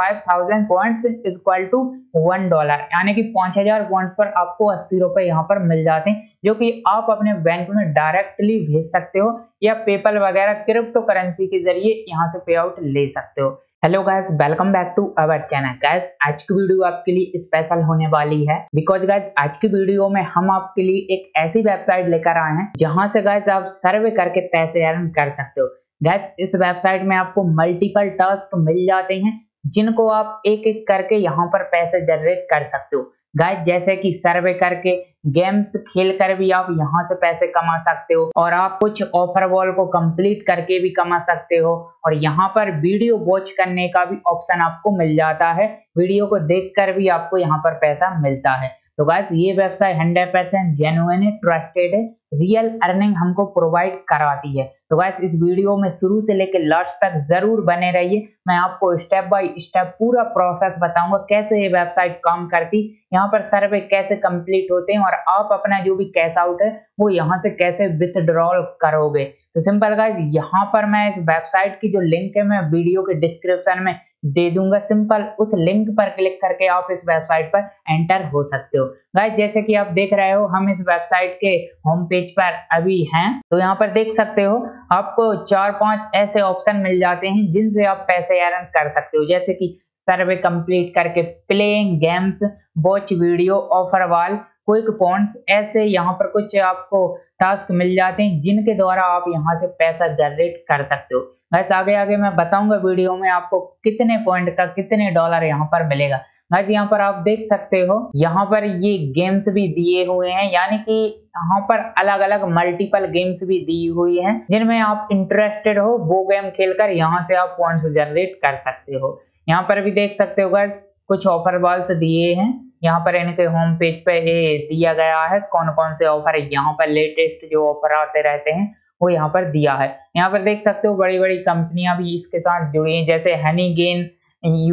5000 points is equal to $1 यानी कि 5000 points पर आपको 80 रुपए यहाँ पर मिल जाते हैं, जो कि आप अपने बैंक में डायरेक्टली भेज सकते हो या पेपल वगैरह क्रिप्टो करेंसी के जरिए यहाँ से पे आउट ले सकते हो। Hello guys, welcome back to our channel. Guys, आज की वीडियो आपके लिए स्पेशल होने वाली है बिकॉज गाइस आज की वीडियो में हम आपके लिए एक ऐसी वेबसाइट लेकर आए हैं जहां से गाइस आप सर्वे करके पैसे अर्न कर सकते हो। गाइस, इस वेबसाइट में आपको मल्टीपल टास्क मिल जाते हैं जिनको आप एक एक करके यहाँ पर पैसे जनरेट कर सकते हो। गाइस, जैसे कि सर्वे करके गेम्स खेल कर भी आप यहाँ से पैसे कमा सकते हो और आप कुछ ऑफर वॉल को कंप्लीट करके भी कमा सकते हो और यहाँ पर वीडियो वॉच करने का भी ऑप्शन आपको मिल जाता है। वीडियो को देखकर भी आपको यहाँ पर पैसा मिलता है। तो गाइस, ये वेबसाइट 100% जेन्युइन है, ट्रस्टेड है, रियल अर्निंग हमको प्रोवाइड कराती है। तो गाइस, इस वीडियो में शुरू से लेकर लास्ट तक जरूर बने रहिए। मैं आपको स्टेप बाय स्टेप पूरा प्रोसेस बताऊंगा कैसे ये वेबसाइट काम करती, यहाँ पर सर्वे कैसे कंप्लीट होते हैं और आप अपना जो भी कैश आउट है वो यहाँ से कैसे विथड्रॉल करोगे। तो सिंपल गाइस, यहाँ पर मैं इस वेबसाइट की जो लिंक है मैं वीडियो के डिस्क्रिप्शन में दे दूंगा। सिंपल उस लिंक पर क्लिक करके आप इस वेबसाइट पर एंटर हो सकते हो। गाइस, जैसे कि आप देख रहे हो हम इस वेबसाइट के होम पेज पर अभी हैं। तो यहाँ पर देख सकते हो आपको 4-5 ऐसे ऑप्शन मिल जाते हैं जिनसे आप पैसे अर्न कर सकते हो, जैसे कि सर्वे कंप्लीट करके, playing games, watch video, offer wall, quick points. ऐसे यहाँ पर कुछ आपको टास्क मिल जाते हैं जिनके द्वारा आप यहाँ से पैसा जनरेट कर सकते हो। गाइस, आगे आगे मैं बताऊंगा वीडियो में आपको कितने पॉइंट का कितने डॉलर यहाँ पर मिलेगा। गाइस, यहाँ पर आप देख सकते हो यहाँ पर ये गेम्स भी दिए हुए हैं, यानी कि यहाँ पर अलग अलग मल्टीपल गेम्स भी दी हुई हैं जिनमें आप इंटरेस्टेड हो वो गेम खेलकर यहाँ से आप पॉइंट्स जनरेट कर सकते हो। यहाँ पर भी देख सकते हो गाइस कुछ ऑफर बॉल्स दिए हैं, यहाँ पर इनके होम पेज पे ये दिया गया है कौन कौन से ऑफर है, यहाँ पर लेटेस्ट जो ऑफर आते रहते हैं वो यहाँ पर दिया है। यहाँ पर देख सकते हो बड़ी बड़ी कंपनियां भी इसके साथ जुड़ी हैं, जैसे हनीगेन,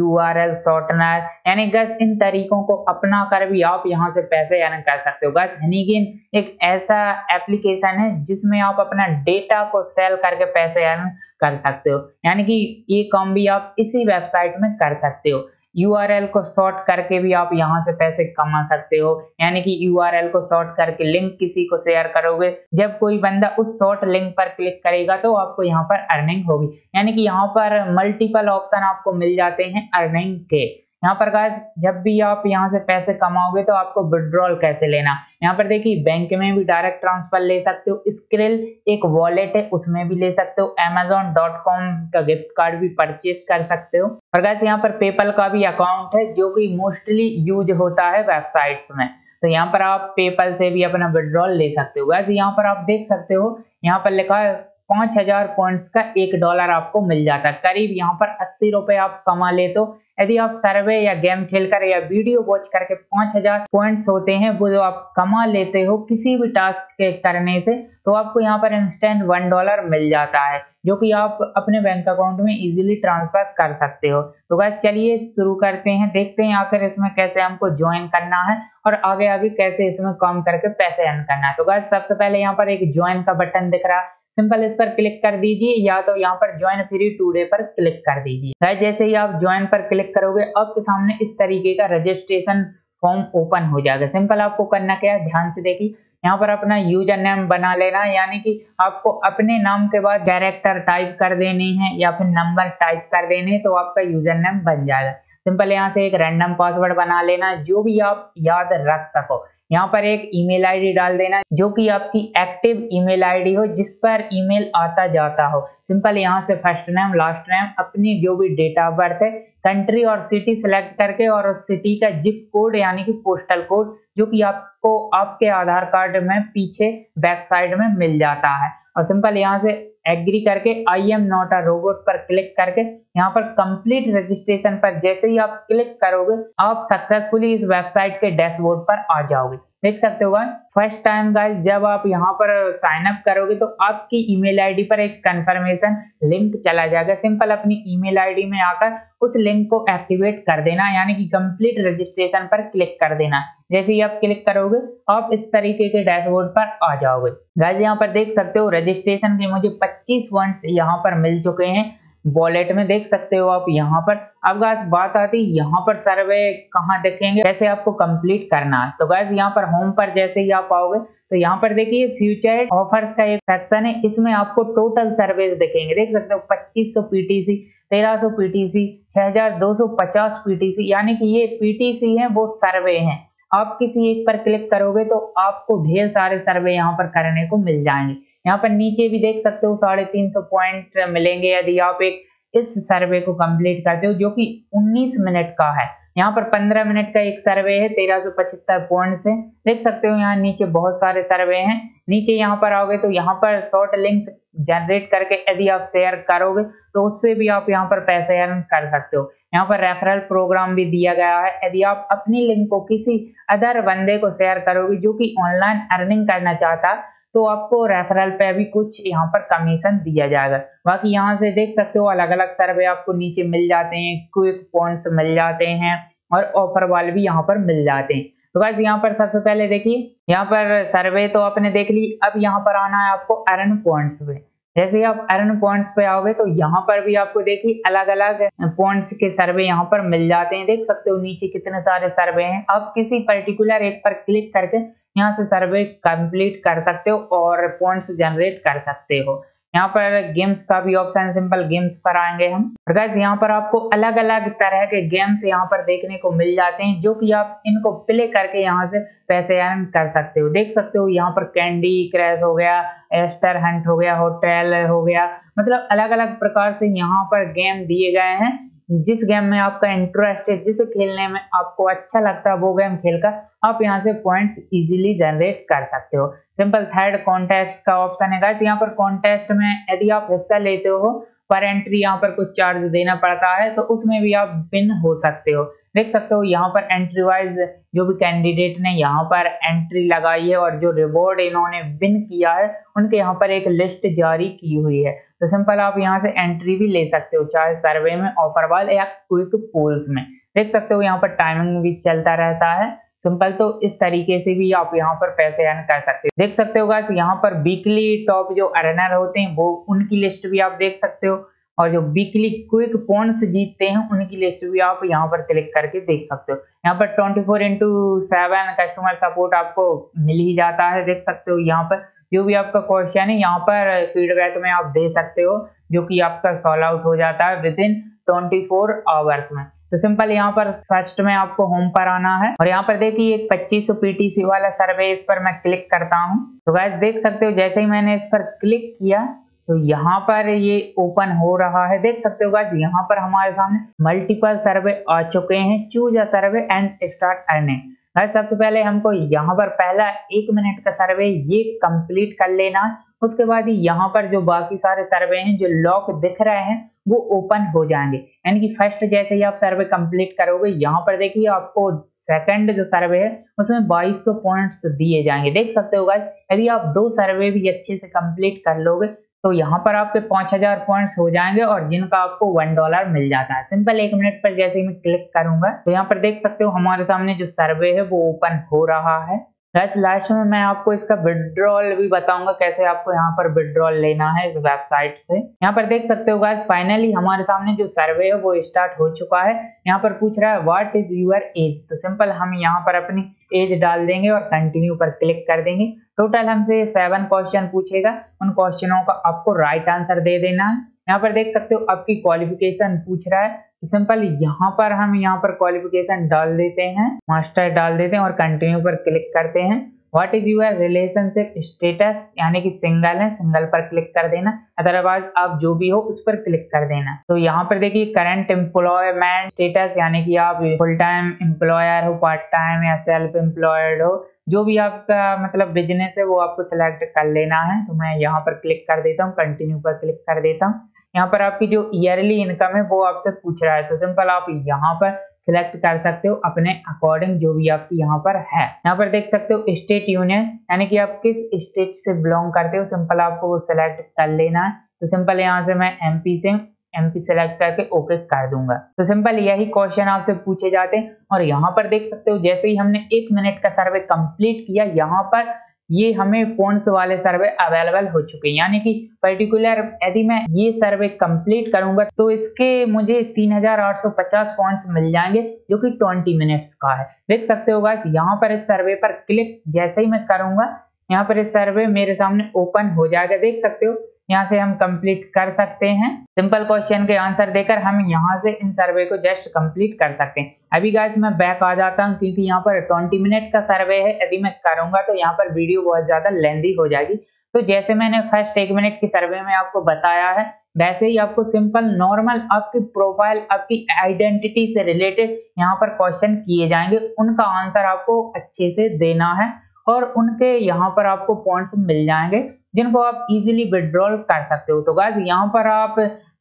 URL शॉर्टनर, यानी गाइस इन तरीकों को अपना कर भी आप यहाँ से पैसे अर्न कर सकते हो। गाइस, हनीगेन एक ऐसा एप्लीकेशन है जिसमें आप अपना डेटा को सेल करके पैसे अर्न कर सकते हो, यानी कि ये काम भी आप इसी वेबसाइट में कर सकते हो। URL को शॉर्ट करके भी आप यहाँ से पैसे कमा सकते हो, यानी कि URL को शॉर्ट करके लिंक किसी को शेयर करोगे, जब कोई बंदा उस शॉर्ट लिंक पर क्लिक करेगा तो आपको यहाँ पर अर्निंग होगी। यानी कि यहाँ पर मल्टीपल ऑप्शन आपको मिल जाते हैं अर्निंग के। यहाँ पर गाइस, जब भी आप यहाँ से पैसे कमाओगे तो आपको विड्रॉल कैसे लेना, यहाँ पर देखिए बैंक में भी डायरेक्ट ट्रांसफर ले सकते हो, स्क्रिल एक वॉलेट है उसमें भी ले सकते हो, amazon.com का गिफ्ट कार्ड भी परचेज कर सकते हो। और गाइस, यहाँ पर पेपल का भी अकाउंट है जो कि मोस्टली यूज होता है वेबसाइट्स में, तो यहाँ पर आप पेपल से भी अपना विड्रॉल ले सकते हो। गाइस, यहाँ पर आप देख सकते हो यहाँ पर लिखा है 5000 पॉइंट्स का $1 आपको मिल जाता है, करीब यहाँ पर 80 रुपए आप कमा लेते हो। यदि आप सर्वे या गेम खेलकर या वीडियो वॉच करके 5000 पॉइंट्स होते हैं वो जो आप कमा लेते हो किसी भी टास्क के करने से, तो आपको यहाँ पर इंस्टेंट $1 मिल जाता है जो कि आप अपने बैंक अकाउंट में इजीली ट्रांसफर कर सकते हो। तो गाइस, चलिए शुरू करते हैं, देखते हैं आखिर इसमें कैसे हमको ज्वाइन करना है और आगे आगे कैसे इसमें काम करके पैसे अर्न करना है। तो गाइस, सबसे पहले यहाँ पर एक ज्वाइन का बटन दिख रहा है, सिंपल इस पर क्लिक कर दीजिए या तो यहाँ पर ज्वाइन फ्री टूडे पर क्लिक कर दीजिए। जैसे ही आप ज्वाइन पर क्लिक करोगे आपके सामने इस तरीके का रजिस्ट्रेशन फॉर्म ओपन हो जाएगा। सिंपल आपको करना क्या है, ध्यान से देखिए, यहाँ पर अपना यूजर नेम बना लेना, यानी कि आपको अपने नाम के बाद कैरेक्टर टाइप कर देने हैं या फिर नंबर टाइप कर देने हैं तो आपका यूजर नेम बन जाएगा। सिंपल यहाँ से एक रैंडम पासवर्ड बना लेना जो भी आप याद रख सको। यहाँ पर एक ईमेल आईडी डाल देना जो कि आपकी एक्टिव ईमेल आईडी हो जिस पर ईमेल आता जाता हो। सिंपल यहाँ से फर्स्ट नेम, लास्ट नेम, अपनी जो भी डेट ऑफ बर्थ है, कंट्री और सिटी सेलेक्ट करके और उस सिटी का जिप कोड यानी कि पोस्टल कोड जो कि आपको आपके आधार कार्ड में पीछे बैक साइड में मिल जाता है। और सिंपल यहाँ से एग्री करके I am not a robot पर क्लिक करके यहाँ पर कंप्लीट रजिस्ट्रेशन पर जैसे ही आप क्लिक करोगे आप सक्सेसफुली इस वेबसाइट के डैशबोर्ड पर आ जाओगे। देख सकते हो गाइस, फर्स्ट टाइम गाइस जब आप यहाँ पर साइन अप करोगे तो आपकी ईमेल आईडी पर एक कंफर्मेशन लिंक चला जाएगा। सिंपल अपनी ईमेल आईडी में आकर उस लिंक को एक्टिवेट कर देना, यानी कि कंप्लीट रजिस्ट्रेशन पर क्लिक कर देना। जैसे ही आप क्लिक करोगे आप इस तरीके के डैशबोर्ड पर आ जाओगे। गाइस, यहाँ पर देख सकते हो रजिस्ट्रेशन के मुझे 25 पॉइंट्स यहाँ पर मिल चुके हैं। वॉलेट में देख सकते हो आप यहाँ पर। अब गाइस बात आती है यहाँ पर सर्वे कहाँ देखेंगे, कैसे आपको कंप्लीट करना है। तो गाइस यहाँ पर होम पर जैसे ही आप आओगे तो यहाँ पर देखिए फ्यूचर ऑफर्स का एक सेक्शन है, इसमें आपको टोटल सर्वे दिखेंगे। देख सकते हो 2500 पीटीसी, 1300 पीटीसी, 6250 पीटीसी, यानी कि ये पीटीसी है वो सर्वे हैं। आप किसी एक पर क्लिक करोगे तो आपको ढेर सारे सर्वे यहाँ पर करने को मिल जाएंगे। यहाँ पर नीचे भी देख सकते हो 350 पॉइंट मिलेंगे यदि आप एक इस सर्वे को कंप्लीट करते हो, जो कि 19 मिनट का है। यहाँ पर 15 मिनट का एक सर्वे है, 1375 पॉइंट्स है। देख सकते हो यहाँ नीचे बहुत सारे सर्वे हैं। नीचे यहाँ पर आओगे तो यहाँ पर शॉर्ट लिंक्स जनरेट करके यदि आप शेयर करोगे तो उससे भी आप यहाँ पर पैसे अर्न कर सकते हो। यहाँ पर रेफरल प्रोग्राम भी दिया गया है, यदि आप अपनी लिंक को किसी अदर बंदे को शेयर करोगे जो कि ऑनलाइन अर्निंग करना चाहता है तो आपको रेफरल पे भी कुछ यहाँ पर कमीशन दिया जाएगा। बाकी यहाँ से देख सकते हो अलग अलग सर्वे आपको नीचे मिल जाते हैं, क्विक पॉइंट्स मिल जाते हैं और ऑफर वाले भी यहाँ पर मिल जाते हैं। तो गाइस यहाँ पर सबसे पहले देखिए यहाँ पर सर्वे तो आपने देख ली, अब यहाँ पर आना है आपको अर्न पॉइंट्स पे। जैसे आप अर्न पॉइंट्स पे आओगे तो यहाँ पर भी आपको देखिए अलग अलग पॉइंट्स के सर्वे यहाँ पर मिल जाते हैं। देख सकते हो नीचे कितने सारे सर्वे हैं। आप किसी पर्टिकुलर एक पर क्लिक करके यहाँ से सर्वे कंप्लीट कर सकते हो और पॉइंट्स जनरेट कर सकते हो। यहाँ पर गेम्स का भी ऑप्शन, सिंपल गेम्स पर आएंगे हम। गाइस यहाँ पर आपको अलग अलग तरह के गेम्स यहाँ पर देखने को मिल जाते हैं, जो कि आप इनको प्ले करके यहाँ से पैसे अर्न कर सकते हो। देख सकते हो यहाँ पर कैंडी क्रैश हो गया, एस्टर हंट हो गया, होटल हो गया, मतलब अलग अलग प्रकार से यहाँ पर गेम दिए गए हैं। जिस गेम में आपका इंटरेस्ट है, जिसे खेलने में आपको अच्छा लगता है, वो गेम खेलकर आप यहाँ से पॉइंट्स इजीली जनरेट कर सकते हो। सिंपल थर्ड कॉन्टेस्ट का ऑप्शन है गाइस। यहाँ पर कॉन्टेस्ट में यदि आप हिस्सा लेते हो, पर एंट्री यहाँ पर कुछ चार्ज देना पड़ता है, तो उसमें भी आप विन हो सकते हो। देख सकते हो यहाँ पर एंट्री वाइज जो भी कैंडिडेट ने यहाँ पर एंट्री लगाई है और जो रिवॉर्ड इन्होंने विन किया है, उनके यहाँ पर एक लिस्ट जारी की हुई है। तो सिंपल आप यहाँ से एंट्री भी ले सकते हो, चाहे सर्वे में, ऑफर वाल या क्विक पोल्स में। देख सकते हो यहाँ पर टाइमिंग भी चलता रहता है। सिंपल तो इस तरीके से भी आप यहाँ पर पैसे अर्न कर सकते हो। देख सकते हो गाइस यहाँ पर वीकली टॉप जो अर्नर होते हैं वो उनकी लिस्ट भी आप देख सकते हो, और जो वीकली क्विक पॉइंट्स जीतते हैं उनकी लिस्ट भी आप यहाँ पर क्लिक करके देख सकते हो। यहाँ पर 24/7 कस्टमर सपोर्ट आपको मिल ही जाता है। देख सकते हो यहाँ पर जो भी आपका क्वेश्चन है यहाँ पर फीडबैक में आप दे सकते हो, जो कि आपका सॉल्व आउट हो जाता है विदिन 24 आवर्स में। तो सिंपल यहाँ पर फर्स्ट में आपको होम पर आना है और यहाँ पर देखिए एक 2500 पीटीसी वाला सर्वे, इस पर मैं क्लिक करता हूँ। तो गाइस देख सकते हो जैसे ही मैंने इस पर क्लिक किया तो यहाँ पर ये ओपन हो रहा है। देख सकते हो गाइस यहाँ पर हमारे सामने मल्टीपल सर्वे आ चुके हैं। Choose a survey and start earning. सबसे पहले हमको यहाँ पर पहला 1 मिनट का सर्वे ये कंप्लीट कर लेना। उसके बाद यहाँ पर जो बाकी सारे सर्वे हैं, जो लॉक दिख रहे हैं, वो ओपन हो जाएंगे। यानी कि फर्स्ट जैसे ही आप सर्वे कंप्लीट करोगे, यहाँ पर देखिए आपको सेकंड जो सर्वे है उसमें 2200 पॉइंट्स दिए जाएंगे। देख सकते हो गाइस यदि आप 2 सर्वे भी अच्छे से कंप्लीट कर लोगे तो यहाँ पर आपके 5000 पॉइंट्स हो जाएंगे और जिनका आपको $1 मिल जाता है। सिंपल 1 मिनट पर जैसे ही मैं क्लिक करूंगा तो यहाँ पर देख सकते हो हमारे सामने जो सर्वे है वो ओपन हो रहा है। गाइस लास्ट में मैं आपको इसका विड्रॉल भी बताऊंगा, कैसे आपको यहाँ पर विड्रॉल लेना है इस वेबसाइट से। यहाँ पर देख सकते हो गाइस फाइनली हमारे सामने जो सर्वे है वो स्टार्ट हो चुका है। यहाँ पर पूछ रहा है व्हाट इज यूर एज। तो सिंपल हम यहाँ पर अपनी एज डाल देंगे और कंटिन्यू पर क्लिक कर देंगे। टोटल हमसे 7 क्वेश्चन पूछेगा, उन क्वेश्चनों का आपको राइट आंसर दे देना है। यहाँ पर देख सकते हो आपकी क्वालिफिकेशन पूछ रहा है, तो सिंपल यहाँ पर हम यहाँ पर क्वालिफिकेशन डाल देते हैं, मास्टर डाल देते हैं और कंटिन्यू पर क्लिक करते हैं। What is your relationship status, यानी कि सिंगल है, सिंगल पर क्लिक कर देना, अदरवाइज आप जो भी हो उस पर क्लिक कर देना। तो यहाँ पर देखिए करंट एम्प्लॉयमेंट स्टेटस, यानी कि आप फुल टाइम एम्प्लॉयर हो, पार्ट टाइम या सेल्फ एम्प्लॉयड हो, जो भी आपका मतलब बिजनेस है वो आपको सिलेक्ट कर लेना है। तो मैं यहाँ पर क्लिक कर देता हूँ, कंटिन्यू पर क्लिक कर देता हूँ। यहाँ पर आपकी जो ईयरली इनकम है वो आपसे पूछ रहा है, तो सिंपल आप यहाँ पर सिलेक्ट कर सकते हो अपने अकॉर्डिंग जो भी आपकी यहाँ पर है। यहाँ पर देख सकते हो स्टेट यूनियन, यानी कि आप किस स्टेट से बिलोंग करते हो, सिंपल आपको वो सिलेक्ट कर लेना है। तो सिंपल यहाँ से मैं एमपी से एमपी सेलेक्ट करके ओके कर दूंगा। तो सिंपल यही क्वेश्चन आपसे पूछे जाते हैं। और यहाँ पर देख सकते हो जैसे ही हमने 1 मिनट का सर्वे कंप्लीट किया, यहाँ पर ये हमें कौन से वाले सर्वे अवेलेबल हो चुके हैं, यानी कि पर्टिकुलर यदि मैं ये सर्वे कंप्लीट करूंगा तो इसके मुझे 3850 पॉइंट्स मिल जाएंगे जो कि 20 मिनट्स का है। देख सकते हो गाइस, यहाँ पर इस सर्वे पर क्लिक जैसे ही मैं करूंगा यहाँ पर इस सर्वे मेरे सामने ओपन हो जाएगा। देख सकते हो यहाँ से हम कंप्लीट कर सकते हैं, सिंपल क्वेश्चन के आंसर देकर हम यहाँ से इन सर्वे को जस्ट कंप्लीट कर सकते हैं। अभी गाइस मैं बैक आ जाता हूँ क्योंकि यहाँ पर 20 मिनट का सर्वे है, यदि मैं करूँगा तो यहाँ पर वीडियो बहुत ज़्यादा लेंदी हो जाएगी। तो जैसे मैंने फर्स्ट 1 मिनट के सर्वे में आपको बताया है वैसे ही आपको सिंपल नॉर्मल आपकी प्रोफाइल आपकी आइडेंटिटी से रिलेटेड यहाँ पर क्वेश्चन किए जाएंगे, उनका आंसर आपको अच्छे से देना है और उनके यहाँ पर आपको पॉइंट्स मिल जाएंगे जिनको आप इजीली विड्रॉल कर सकते हो। तो गाइस यहाँ पर आप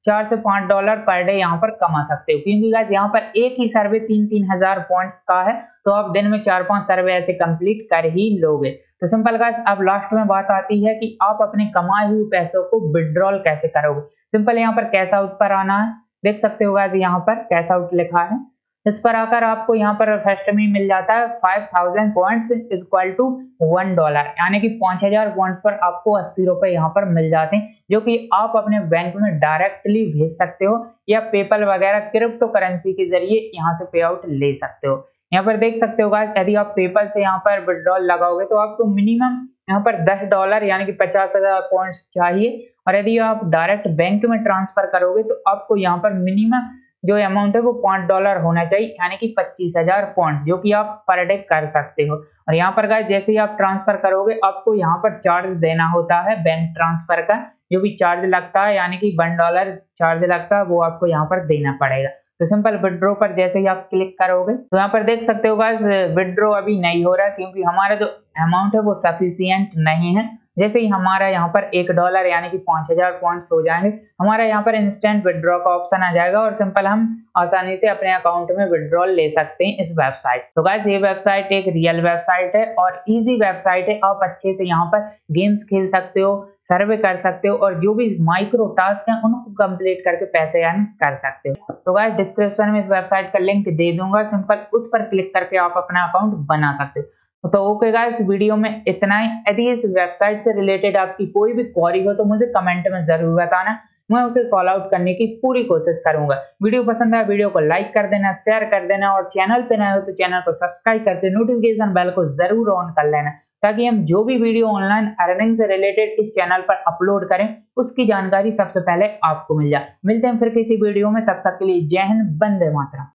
$4 से $5 पर डे यहाँ पर कमा सकते हो, क्योंकि गाइस यहाँ पर एक ही सर्वे 3-3 हजार पॉइंट्स का है तो आप दिन में 4-5 सर्वे ऐसे कंप्लीट कर ही लोगे। तो सिंपल गाइस अब लास्ट में बात आती है कि आप अपने कमाए हुए पैसों को विड्रॉल कैसे करोगे। सिंपल यहाँ पर कैश आउट पर आना है, देख सकते हो गाइस यहाँ पर कैश आउट लिखा है, इस पर आकर आपको यहाँ पर फर्स्ट में मिल जाता है 5000 पॉइंट्स इक्वल टू $1, यानी कि 5000 पॉइंट्स पर आपको 80 रुपए यहाँ पर मिल जाते हैं जो कि आप अपने बैंक में डायरेक्टली भेज सकते हो या पेपल वगैरह क्रिप्टो करेंसी के जरिए यहाँ से पे आउट ले सकते हो। यहाँ पर देख सकते होगा यदि आप पेपल से यहाँ पर विड्रॉल लगाओगे तो आपको मिनिमम यहाँ पर $10 यानी कि 50,000 पॉइंट्स चाहिए, और यदि आप डायरेक्ट बैंक में ट्रांसफर करोगे तो आपको यहाँ पर मिनिमम जो अमाउंट है वो $5 होना चाहिए, यानी कि 25,000 पॉइंट जो कि आप पर डे कर सकते हो। और यहाँ पर गाइस जैसे ही आप ट्रांसफर करोगे आपको यहाँ पर चार्ज देना होता है बैंक ट्रांसफर का, जो भी चार्ज लगता है यानी कि $1 चार्ज लगता है वो आपको यहाँ पर देना पड़ेगा। तो सिंपल विड्रो पर जैसे ही आप क्लिक करोगे तो यहाँ पर देख सकते हो गाइस विड्रो अभी नहीं हो रहा क्योंकि हमारा जो अमाउंट है वो सफिशियंट नहीं है। जैसे ही हमारा यहाँ पर $1 यानी कि 5000 पॉइंट्स हो जाएंगे हमारा यहाँ पर इंस्टेंट विड्रॉ का ऑप्शन आ जाएगा और सिंपल हम आसानी से अपने अकाउंट में विड्रॉल ले सकते हैं इस वेबसाइट। तो गाइस ये वेबसाइट एक रियल वेबसाइट है और इजी वेबसाइट है, आप अच्छे से यहाँ पर गेम्स खेल सकते हो, सर्वे कर सकते हो और जो भी माइक्रो टास्क हैं उनको कंप्लीट करके पैसे अर्न कर सकते हो। तो गाइस डिस्क्रिप्शन में इस वेबसाइट का लिंक दे दूंगा, सिंपल उस पर क्लिक करके आप अपना अकाउंट बना सकते हो। तो ओके गाइस वीडियो में इतना ही। यदि इस वेबसाइट से रिलेटेड आपकी कोई भी क्वेरी हो तो मुझे कमेंट में जरूर बताना, मैं उसे सॉल्व आउट करने की पूरी कोशिश करूंगा। वीडियो पसंद आया वीडियो को लाइक कर देना, शेयर कर देना और चैनल पे नए हो तो चैनल को सब्सक्राइब करके नोटिफिकेशन बेल को जरूर ऑन कर लेना ताकि हम जो भी वीडियो ऑनलाइन अर्निंग से रिलेटेड इस चैनल पर अपलोड करें उसकी जानकारी सबसे पहले आपको मिल जाए। मिलते हैं फिर किसी वीडियो में, तब तक के लिए जय हिंद, वंदे मातरम।